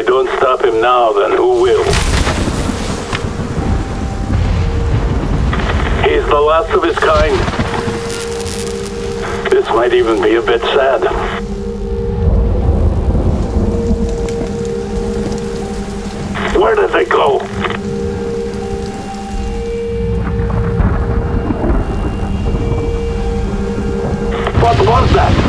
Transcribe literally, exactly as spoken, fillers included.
we don't stop him now, then who will? He's the last of his kind. This might even be a bit sad. Where did they go? What was that?